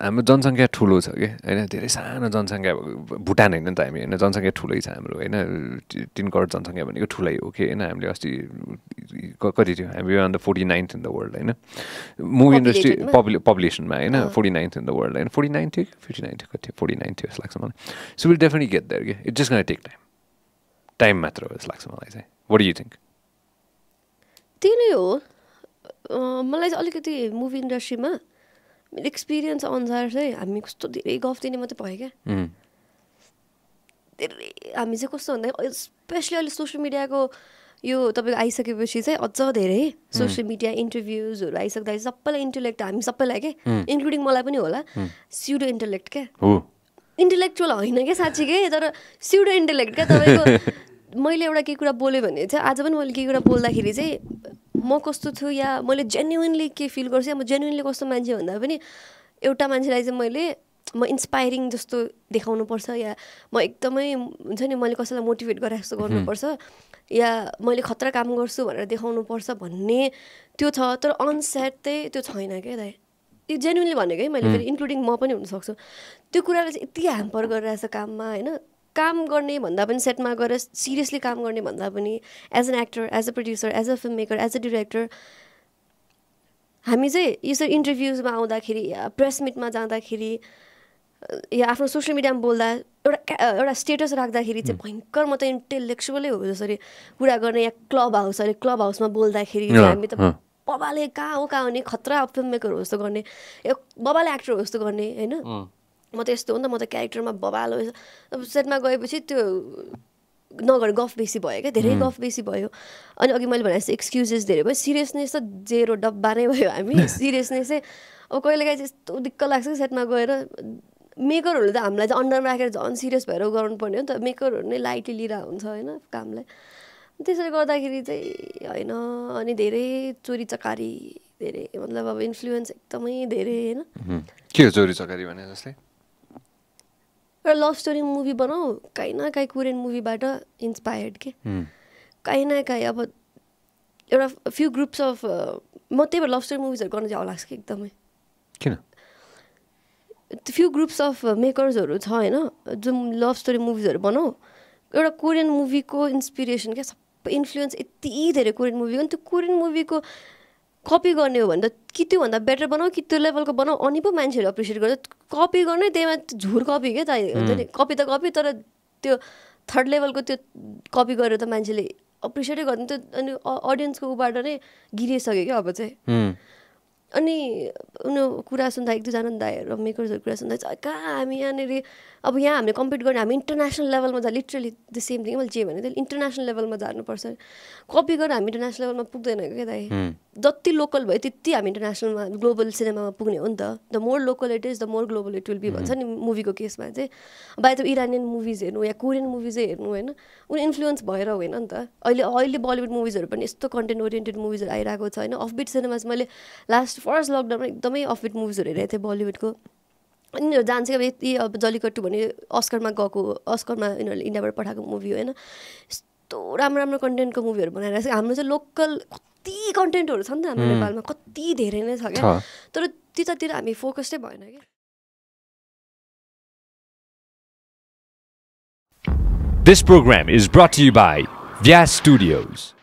हाम्रो जनसङ्ख्या ठुलो छ के हैन, धेरै सानो जनसङ्ख्या भुटान हैन नि त हामी हैन, जनसङ्ख्या ठुलै छ हाम्रो हैन, 3 करोड जनसङ्ख्या भनेको ठुलै हो के हैन। हामीले अस्ति कति थियो हामी, on the 49th in the world हैन, मुभी इन्डस्ट्री पपुलेसनमा हैन 49th इन द वर्ल्ड हैन, 49 थियो 59 थियो कति 49 थियो जस्तो लाग्छ मलाई। So will definitely get there के, it's just gonna take time, time मात्र हो जस्तो लाग्छ मलाई चाहिँ। What do you think? त्यही हो मलाई अलिकति मुभी इन्डस्ट्रीमा मेरो एक्सपिरियन्स अनुसार चाहिँ हामी कस्तो धेरै गफ दिने मात्रै भयो क्या, धेरै हामी चाहिँ कस्तो भन्दा स्पेसली अहिले सोसियल मिडियाको यो तपाईँको आइसकेपछि चाहिँ अझ धेरै सोसियल मिडिया इन्टरभ्युजहरू आइसक्दा सबैलाई इन्टलेक्ट, हामी सबैलाई के इन्क्लुडिङ मलाई पनि होला, स्युडो इन्टलेक्ट क्या, इन्टलेक्चुअल होइन क्या साँच्चीकै, तर स्युडो इन्टलेक्ट क्या। तपाईँको मैले एउटा केही कुरा बोलेँ भने चाहिँ आज पनि मैले केही कुरा बोल्दाखेरि चाहिँ म कस्तो थियो या मैले जेन्युनली के फिल गर्छु या म जेन्युनली कस्तो मान्छे भन्दा पनि एउटा मान्छेलाई चाहिँ मैले म इन्सपायरिङ जस्तो देखाउनुपर्छ या म एकदमै हुन्छ नि मैले कसैलाई मोटिभेट गरे जस्तो गर्नुपर्छ या मैले खतरा काम गर्छु भनेर देखाउनुपर्छ भन्ने त्यो छ। तर अनसेट चाहिँ त्यो छैन क्या दाइ, त्यो जेन्युनली भनेको है मैले, फेरि इन्क्लुडिङ म पनि हुनसक्छु। त्यो कुराले चाहिँ यति ह्याम्पर गरिरहेछ काममा होइन, काम गर्ने भन्दा पनि सेटमा गएर सिरियसली काम गर्ने भन्दा पनि as an actor, as a producer, as a film maker, as a director हामी चाहिँ यसरी इन्टरभ्युजमा आउँदाखेरि या प्रेस मिटमा जाँदाखेरि या आफ्नो सोसियल मिडियामा बोल्दा एउटा स्टेटस राख्दाखेरि चाहिँ भयङ्कर म त इन्टेलेक्चुअलै हो जसरी कुरा गर्ने, या क्लब हाउस अरे क्लब हाउसमा बोल्दाखेरि हामी त बाबाले कहाँ हो नि खतरा फिल्म मेकर हो जस्तो गर्ने या बाबाले एक्टर हो जस्तो गर्ने होइन, म त यस्तो हो नि त, म त क्यारेक्टरमा बबाल हो। अब सेटमा गएपछि त्यो नगरे गफ बेसी भयो क्या, धेरै गफ बेसी भयो। अनि अघि मैले भने जस्तो एक्सक्युजेस धेरै भयो, सिरियसनेस त जेरो डब्बा नै भयो। हामी सिरियसनेस चाहिँ अब कहिलेकाहीँ चाहिँ यस्तो दिक्क लाग्छ कि सेटमा गएर मेकरहरूले त हामीलाई चाहिँ अन्डरमा राखेर झन् सिरियस भएर गर्नुपर्ने हो नि त, मेकरहरू नै लाइटली लिएर हुन्छ होइन कामलाई। त्यसरी गर्दाखेरि चाहिँ होइन, अनि धेरै चोरी चकारी धेरै, मतलब अब इन्फ्लुएन्स एकदमै धेरै होइन। के हो चोरी चकारी भने? जस्तै एउटा लभ स्टोरी मुभी बनाऊ, काहीँ न काहीँ कोरियन मुभीबाट इन्सपायर्ड के, काहीँ न काहीँ अब एउटा फ्यु ग्रुप्स अफ, म त्यही भएर लभ स्टोरी मुभिजहरू गर्न चाहिँ लाग्छ कि एकदमै, किन फ्यु ग्रुप्स अफ मेकर्सहरू छ होइन जुन लभ स्टोरी मुभिजहरू बनाऊ। एउटा कोरियन मुभीको इन्सपिरेसन क्या, सबै इन्फ्लुएन्स यति धेरै कोरियन मुभीको, अनि त्यो कोरियन मुभीको कपी गर्ने हो भन्दा कि त्योभन्दा बेटर बनाऊ कि त्यो लेभलको बनाऊ, अनि पो मान्छेहरू एप्रिसिएट गर्छ। कपी गर्ने त्यहीमा झुर कपी क्या, त हुन्छ नि कपी त कपी, तर त्यो थर्ड लेभलको त्यो कपी गरेर त मान्छेले एप्रिसिएटै गर्दैन त्यो, अनि अडियन्सको ऊबाट नै गिरिसक्यो क्या अब चाहिँ। अनि उनीहरू कुरा सुन्दा एक दुईजना दाइहरू मेकर्सहरू कुरा सुन्दा कहाँ हामी यहाँनिर अब यहाँ हामीले कम्पिट गर्ने, हामी इन्टरनेसनल लेभलमा जा, लिटरली द सेम थिङ मैले जे भने त्यसले इन्टरनेसनल लेभलमा जानुपर्छ, कपी गरेर हामी इन्टरनेसनल लेभलमा पुग्दैन क्या दाइ। जति लोकल भयो त्यति हामी इन्टरनेसनलमा ग्लोबल सिनेमामा पुग्ने हो नि त, the more local it is the more global it will be भन्छ नि मुभीको केसमा चाहिँ। बाई त इरानियन मुभिज हेर्नु या कोरियन मुभिजै हेर्नु होइन, उनी इन्फ्लुएन्स भएर होइन नि त। अहिले अहिले बलिउड मुभिजहरू पनि यस्तो कन्टेन्ट ओरिएन्टेड मुभिजहरू आइरहेको छ होइन, अफबिट सिनेमाज। मैले लास्ट फर्स्ट लकडाउनमा एकदमै अफबिट मुभिजहरू हेरेको थिएँ बलिउडको, यिनीहरू जान्छ कि अब यति। अब जल्लीकट्टु भने अस्करमा गएको, अस्करमा यिनीहरूले इन्डियाबाट पठाएको मुभी हो होइन, यस्तो राम्रो राम्रो कन्टेन्टको मुभीहरू बनाइरहेको छ। हाम्रो चाहिँ लोकल कति कन्टेन्टहरू छ नि त हाम्रो नेपालमा, कति धेरै नै छ क्या, तर त्यतातिर हामी फोकसै भएन क्या। This programme is brought you by Vyas studios.